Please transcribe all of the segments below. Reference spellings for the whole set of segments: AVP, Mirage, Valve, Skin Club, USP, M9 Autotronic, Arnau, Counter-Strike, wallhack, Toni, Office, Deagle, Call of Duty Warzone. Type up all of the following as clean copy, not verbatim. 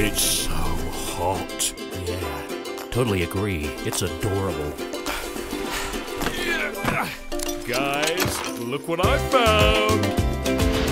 It's so hot. Yeah, totally agree. It's adorable. Yeah. Guys, look what I found!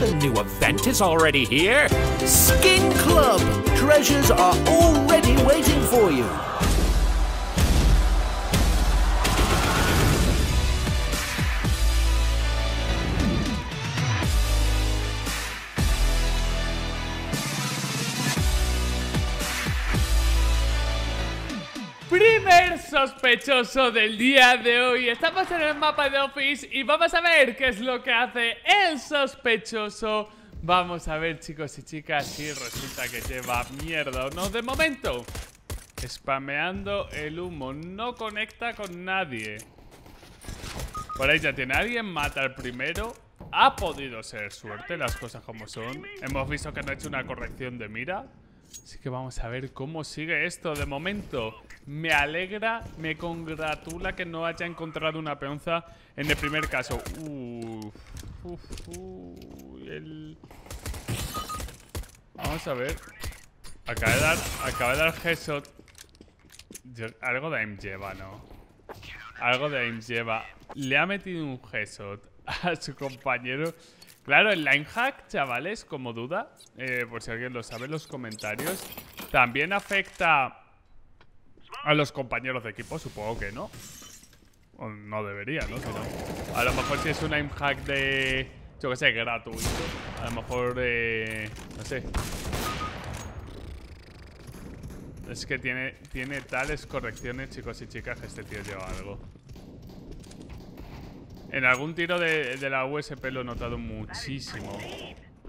The new event is already here. Skin Club! Treasures are already waiting for you. Primer sospechoso del día de hoy. Estamos en el mapa de Office y vamos a ver qué es lo que hace el sospechoso. Vamos a ver, chicos y chicas, si resulta que lleva mierda o no. De momento, spameando el humo, no conecta con nadie. Por ahí ya tiene alguien, mata al primero. Ha podido ser suerte, las cosas como son. Hemos visto que no ha hecho una corrección de mira. Así que vamos a ver cómo sigue esto. De momento, me alegra, me congratula que no haya encontrado una peonza en el primer caso. Vamos a ver. Acaba de dar headshot. Algo de aim lleva, ¿no? Algo de aim lleva. Le ha metido un headshot a su compañero. Claro, el line hack, chavales, como duda, por si alguien lo sabe en los comentarios, también afecta a los compañeros de equipo, supongo que no. O no debería, ¿no? Si ¿no? A lo mejor si es un line hack de, yo qué sé, gratuito, a lo mejor, no sé. Es que tiene tales correcciones, chicos y chicas, que este tío lleva algo. En algún tiro de la USP lo he notado muchísimo.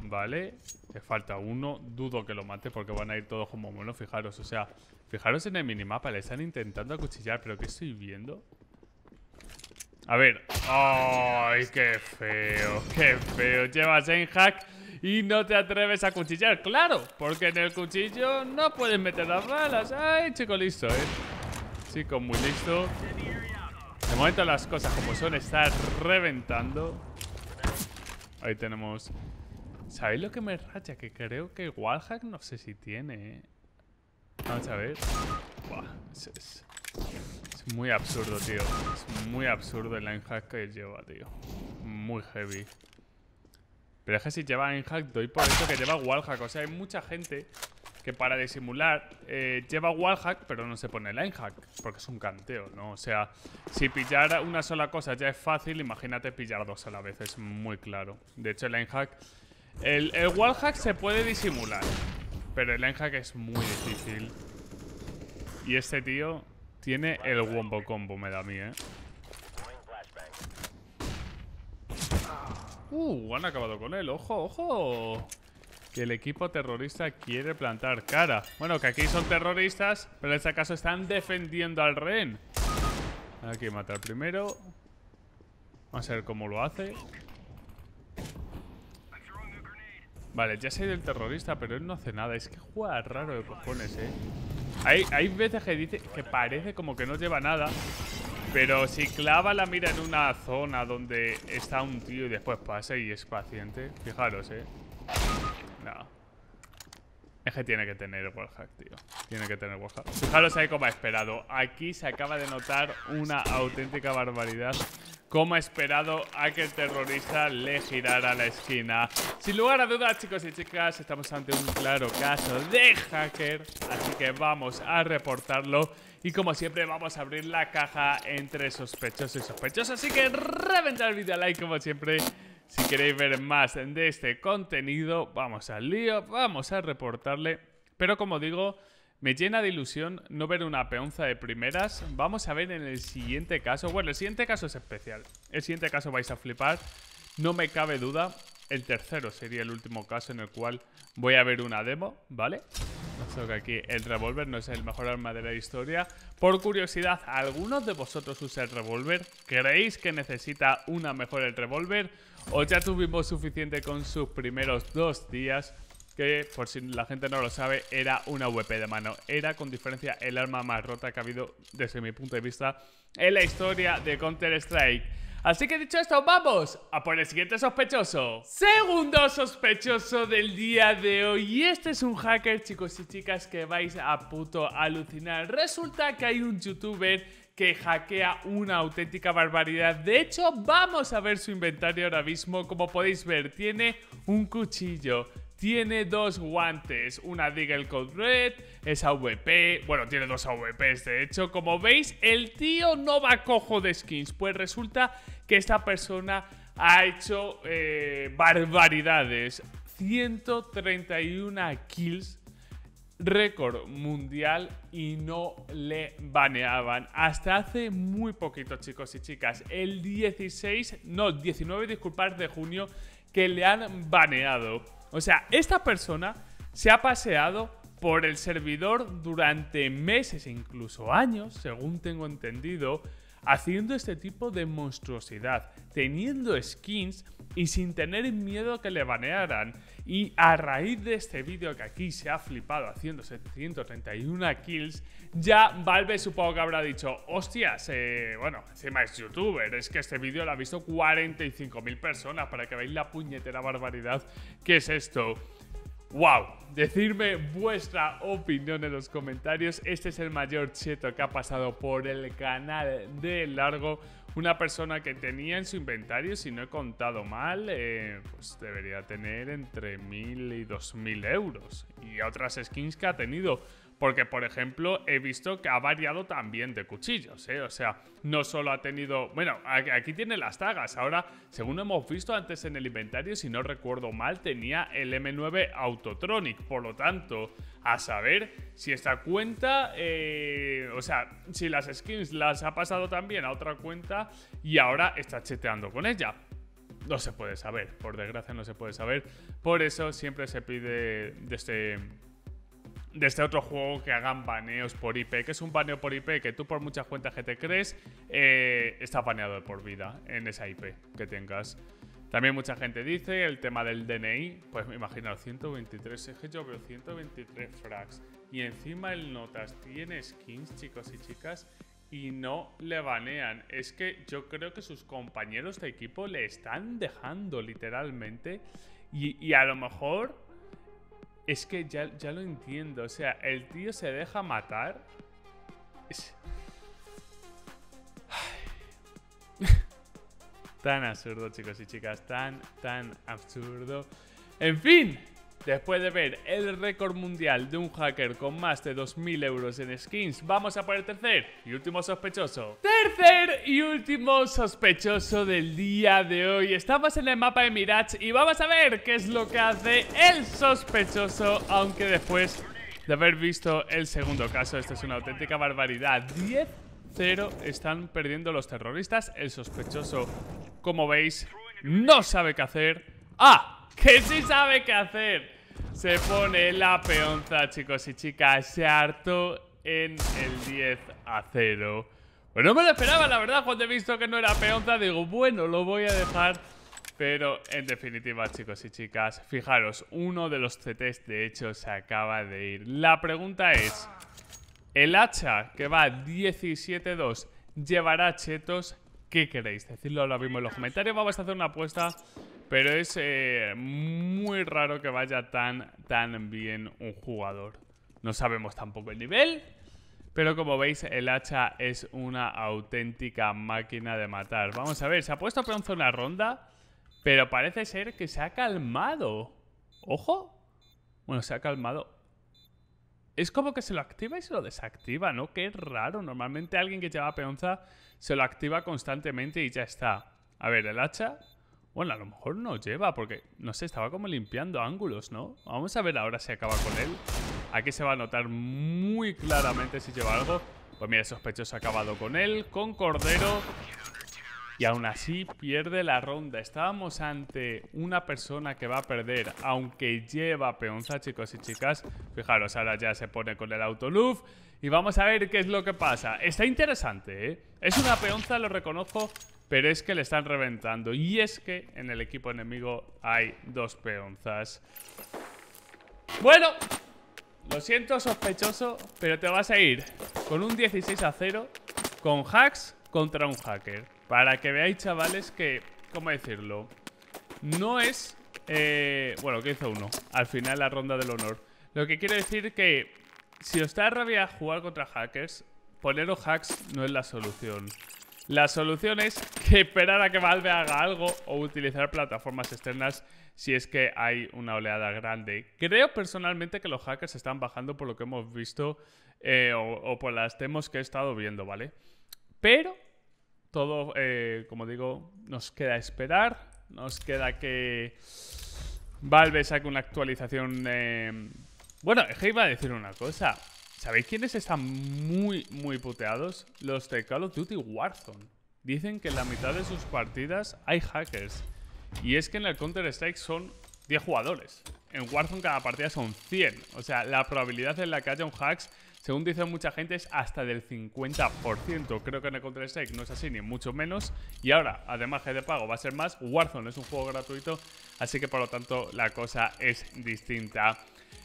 Vale, te falta uno. Dudo que lo mate porque van a ir todos como monos. Fijaros, o sea, fijaros en el minimapa. Le están intentando acuchillar, pero ¿qué estoy viendo? A ver. ¡Ay, qué feo! ¡Qué feo! Llevas en hack y no te atreves a acuchillar. ¡Claro! Porque en el cuchillo no puedes meter las balas. ¡Ay, chico listo, eh! Chico muy listo. De momento las cosas como son, está reventando. Ahí tenemos. ¿Sabéis lo que me raya? Que creo que wallhack no sé si tiene, ¿eh? Vamos a ver. Buah, es muy absurdo, tío. Es muy absurdo el linehack que lleva, tío. Muy heavy. Pero es que si lleva linehack, doy por eso que lleva wallhack. O sea, hay mucha gente que para disimular lleva wallhack, pero no se pone linehack, porque es un canteo, ¿no? O sea, si pillar una sola cosa ya es fácil, imagínate pillar dos a la vez, es muy claro. De hecho, el linehack, el wallhack se puede disimular, pero el linehack es muy difícil. Y este tío tiene el wombo combo, me da a mí, ¿eh? Han acabado con él, ojo, ojo. Que el equipo terrorista quiere plantar cara. Bueno, que aquí son terroristas, pero en este caso están defendiendo al rehén. Aquí matar primero. Vamos a ver cómo lo hace. Vale, ya se ha ido el terrorista, pero él no hace nada. Es que juega raro de cojones, eh. Hay veces que dice que parece como que no lleva nada, pero si clava la mira en una zona donde está un tío y después pasa y es paciente. Fijaros, eh. No. Es que tiene que tener wallhack, tío. Tiene que tener wallhack. Fijaros ahí como ha esperado. Aquí se acaba de notar una auténtica barbaridad. Como ha esperado a que el terrorista le girara la esquina. Sin lugar a dudas, chicos y chicas, estamos ante un claro caso de hacker. Así que vamos a reportarlo. Y como siempre vamos a abrir la caja entre sospechoso y sospechoso. Así que reventad el vídeo a like como siempre. Si queréis ver más de este contenido, vamos al lío, vamos a reportarle. Pero como digo, me llena de ilusión no ver una peonza de primeras. Vamos a ver en el siguiente caso. Bueno, el siguiente caso es especial. El siguiente caso vais a flipar, no me cabe duda. El tercero sería el último caso en el cual voy a ver una demo, ¿vale? Solo que aquí el revólver no es el mejor arma de la historia. Por curiosidad, ¿algunos de vosotros usa el revólver? ¿Creéis que necesita una mejor el revólver? ¿O ya tuvimos suficiente con sus primeros dos días? Que, por si la gente no lo sabe, era una AVP de mano. Era, con diferencia, el arma más rota que ha habido, desde mi punto de vista, en la historia de Counter-Strike. Así que dicho esto, vamos a por el siguiente sospechoso. Segundo sospechoso del día de hoy. Y este es un hacker, chicos y chicas, que vais a puto alucinar. Resulta que hay un youtuber que hackea una auténtica barbaridad. De hecho, vamos a ver su inventario ahora mismo. Como podéis ver, tiene un cuchillo, tiene dos guantes, una Deagle Code Red, es AVP, bueno, tiene dos AVPs de hecho. Como veis, el tío no va cojo de skins. Pues resulta que esta persona ha hecho barbaridades. 131 kills, récord mundial, y no le baneaban hasta hace muy poquito, chicos y chicas. El 19, disculpad, de junio, que le han baneado. O sea, esta persona se ha paseado por el servidor durante meses, incluso años, según tengo entendido, haciendo este tipo de monstruosidad, teniendo skins y sin tener miedo que le banearan. Y a raíz de este vídeo, que aquí se ha flipado haciendo 731 kills, ya Valve supongo que habrá dicho: hostias, bueno, encima es youtuber, es que este vídeo lo ha visto 45.000 personas, para que veáis la puñetera barbaridad que es esto. ¡Wow! Decidme vuestra opinión en los comentarios. Este es el mayor cheto que ha pasado por el canal de largo. Una persona que tenía en su inventario, si no he contado mal, pues debería tener entre 1.000 y 2.000 euros. Y otras skins que ha tenido. Porque, por ejemplo, he visto que ha variado también de cuchillos, ¿eh? O sea, no solo ha tenido... Bueno, aquí tiene las dagas. Ahora, según hemos visto antes en el inventario, si no recuerdo mal, tenía el M9 Autotronic. Por lo tanto, a saber si esta cuenta... o sea, si las skins las ha pasado también a otra cuenta y ahora está cheteando con ella. No se puede saber. Por desgracia, no se puede saber. Por eso siempre se pide de este otro juego que hagan baneos por IP, que es un baneo por IP que tú, por muchas cuentas que te crees, estás baneado de por vida en esa IP que tengas. También mucha gente dice el tema del DNI. Pues me imagino 123, es que yo veo 123 frags y encima el Notas tiene skins, chicos y chicas, y no le banean. Es que yo creo que sus compañeros de equipo le están dejando literalmente, y a lo mejor... Es que ya lo entiendo. O sea, el tío se deja matar. Tan absurdo, chicos y chicas. Tan absurdo. En fin, después de ver el récord mundial de un hacker con más de 2.000 euros en skins, vamos a por el tercer y último sospechoso. Tercer y último sospechoso del día de hoy. Estamos en el mapa de Mirage y vamos a ver qué es lo que hace el sospechoso, aunque después de haber visto el segundo caso, esto es una auténtica barbaridad. 10-0 están perdiendo los terroristas. El sospechoso, como veis, no sabe qué hacer. ¡Ah! ¡Que sí sabe qué hacer! Se pone la peonza, chicos y chicas. Se hartó en el 10-0. Pues no me lo esperaba, la verdad. Cuando he visto que no era peonza, digo, bueno, lo voy a dejar. Pero, en definitiva, chicos y chicas, fijaros, uno de los CTs, de hecho, se acaba de ir. La pregunta es, el hacha que va 17-2 llevará chetos. ¿Qué queréis? Decidlo ahora mismo en los comentarios. Vamos a hacer una apuesta. Pero es muy raro que vaya tan bien un jugador. No sabemos tampoco el nivel, pero como veis, el hacha es una auténtica máquina de matar. Vamos a ver, se ha puesto pronto una ronda, pero parece ser que se ha calmado. ¡Ojo! Bueno, se ha calmado. Es como que se lo activa y se lo desactiva, ¿no? Qué raro. Normalmente alguien que lleva peonza se lo activa constantemente y ya está. A ver, el hacha... Bueno, a lo mejor no lleva, porque, no sé, estaba como limpiando ángulos, ¿no? Vamos a ver ahora si acaba con él. Aquí se va a notar muy claramente si lleva algo. Pues mira, sospechoso ha acabado con él, con Cordero. Y aún así pierde la ronda. Estábamos ante una persona que va a perder, aunque lleva peonza, chicos y chicas. Fijaros, ahora ya se pone con el autoluf. Y vamos a ver qué es lo que pasa. Está interesante, ¿eh? Es una peonza, lo reconozco, pero es que le están reventando. Y es que en el equipo enemigo hay dos peonzas. Bueno, lo siento, sospechoso, pero te vas a ir con un 16-0 con hacks contra un hacker. Para que veáis, chavales, que... ¿Cómo decirlo? No es... bueno, que hizo uno. Al final la ronda del honor. Lo que quiero decir que... Si os da rabia jugar contra hackers, poneros hacks no es la solución. La solución es que esperar a que Valve haga algo o utilizar plataformas externas si es que hay una oleada grande. Creo personalmente que los hackers están bajando por lo que hemos visto o por las demos que he estado viendo, ¿vale? Pero todo, como digo, nos queda esperar. Nos queda que Valve saque una actualización... Bueno, es que iba a decir una cosa. ¿Sabéis quiénes están muy, muy puteados? Los de Call of Duty Warzone. Dicen que en la mitad de sus partidas hay hackers. Y es que en el Counter-Strike son 10 jugadores. En Warzone cada partida son 100. O sea, la probabilidad en la que haya un hack, según dice mucha gente, es hasta del 50%. Creo que en el Counter-Strike no es así, ni mucho menos. Y ahora, además que de pago va a ser más. Warzone es un juego gratuito, así que por lo tanto la cosa es distinta.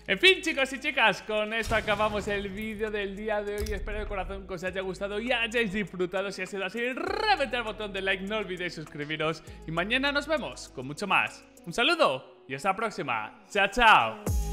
En fin, chicos y chicas, con esto acabamos el vídeo del día de hoy. Espero de corazón que os haya gustado y hayáis disfrutado. Si ha sido así, reventad el botón de like, no olvidéis suscribiros. Y mañana nos vemos con mucho más. Un saludo y hasta la próxima. Chao, chao.